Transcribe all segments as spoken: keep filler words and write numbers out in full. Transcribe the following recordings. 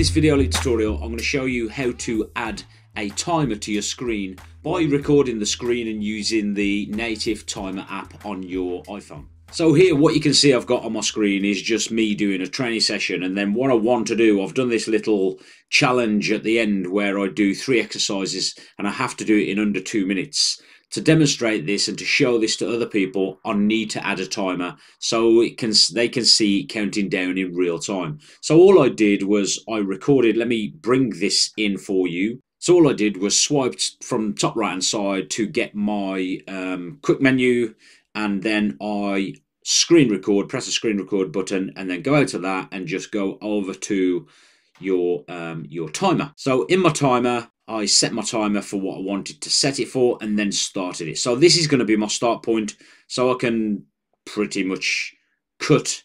this video tutorial, I'm going to show you how to add a timer to your screen by recording the screen and using the native timer app on your iPhone. So here, what you can see I've got on my screen is just me doing a training session, and then what I want to do, I've done this little challenge at the end where I do three exercises and I have to do it in under two minutes. To demonstrate this and to show this to other people, I need to add a timer so it can they can see counting down in real time. So all I did was I recorded, let me bring this in for you. So all I did was swiped from top right hand side to get my um, quick menu, and then I screen record, press the screen record button, and then go out of that and just go over to your um, your timer. So in my timer, I set my timer for what I wanted to set it for and then started it. So this is going to be my start point. So I can pretty much cut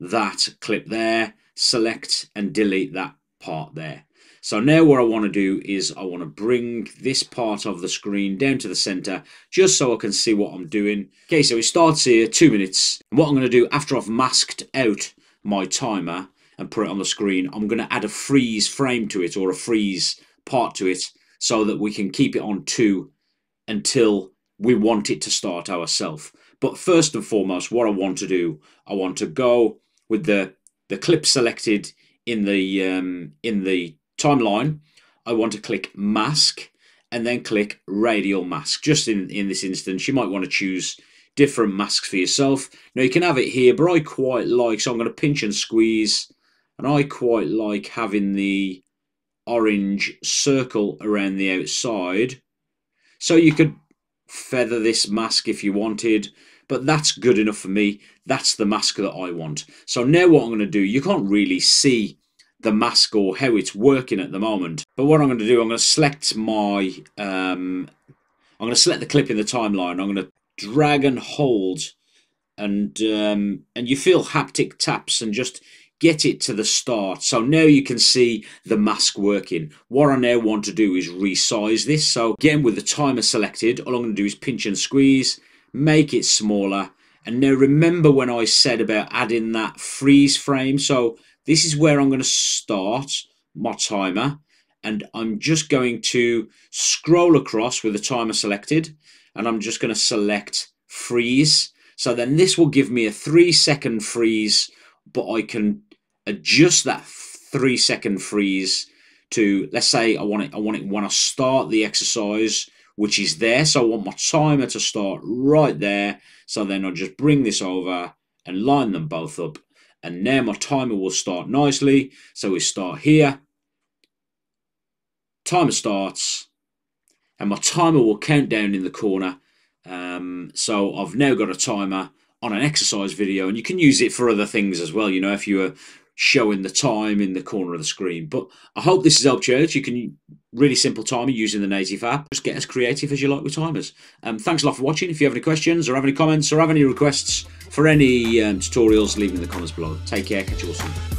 that clip there, select and delete that part there. So now what I want to do is I want to bring this part of the screen down to the center just so I can see what I'm doing. Okay, so it starts here, two minutes. And what I'm going to do after I've masked out my timer and put it on the screen, I'm going to add a freeze frame to it, or a freeze part to it, so that we can keep it on two until we want it to start ourselves. But first and foremost, what I want to do, I want to go with the the clip selected in the um, in the timeline. I want to click mask and then click radial mask. Just in in this instance, you might want to choose different masks for yourself. Now you can have it here, but I quite like, so I'm going to pinch and squeeze, and I quite like having the orange circle around the outside. So you could feather this mask if you wanted, but that's good enough for me. That's the mask that I want. So now what I'm going to do, you can't really see the mask or how it's working at the moment, but what I'm going to do, I'm going to select my um I'm going to select the clip in the timeline. I'm going to drag and hold, and um and you feel haptic taps, and just get it to the start. So now you can see the mask working. What I now want to do is resize this. So again, with the timer selected, all I'm going to do is pinch and squeeze, make it smaller. And now remember when I said about adding that freeze frame? So this is where I'm going to start my timer, and I'm just going to scroll across with the timer selected, and I'm just going to select freeze. So then this will give me a three second freeze, but I can adjust that three second freeze to, let's say I want it, I want it when I start the exercise, which is there. So I want my timer to start right there. So then I'll just bring this over and line them both up. And now my timer will start nicely. So we start here. Timer starts, and my timer will count down in the corner. Um, so I've now got a timer on an exercise video, and you can use it for other things as well, you know, if you were showing the time in the corner of the screen. But I hope this has helped you out. You can really simple timer using the native app. Just get as creative as you like with timers. Um, thanks a lot for watching. If you have any questions or have any comments or have any requests for any um, tutorials, leave them in the comments below. Take care. Catch you all soon.